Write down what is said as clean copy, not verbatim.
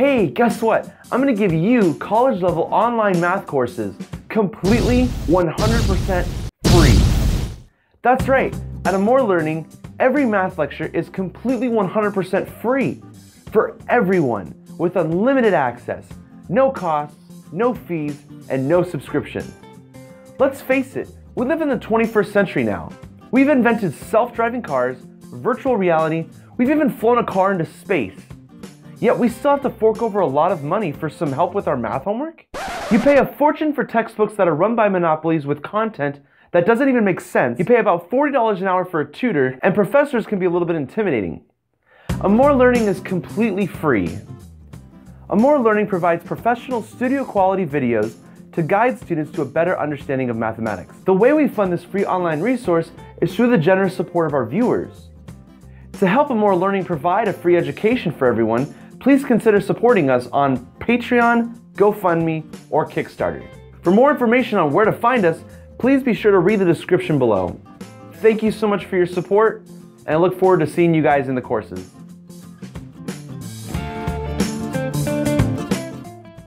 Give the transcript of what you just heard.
Hey, guess what? I'm gonna give you college-level online math courses completely 100% free. That's right, at Amour Learning, every math lecture is completely 100% free for everyone with unlimited access, no costs, no fees, and no subscription. Let's face it, we live in the 21st century now. We've invented self-driving cars, virtual reality, we've even flown a car into space. Yet we still have to fork over a lot of money for some help with our math homework? You pay a fortune for textbooks that are run by monopolies with content that doesn't even make sense. You pay about $40 an hour for a tutor, and professors can be a little bit intimidating. Amour Learning is completely free. Amour Learning provides professional studio-quality videos to guide students to a better understanding of mathematics. The way we fund this free online resource is through the generous support of our viewers. To help Amour Learning provide a free education for everyone, please consider supporting us on Patreon, GoFundMe, or Kickstarter. For more information on where to find us, please be sure to read the description below. Thank you so much for your support, and I look forward to seeing you guys in the courses.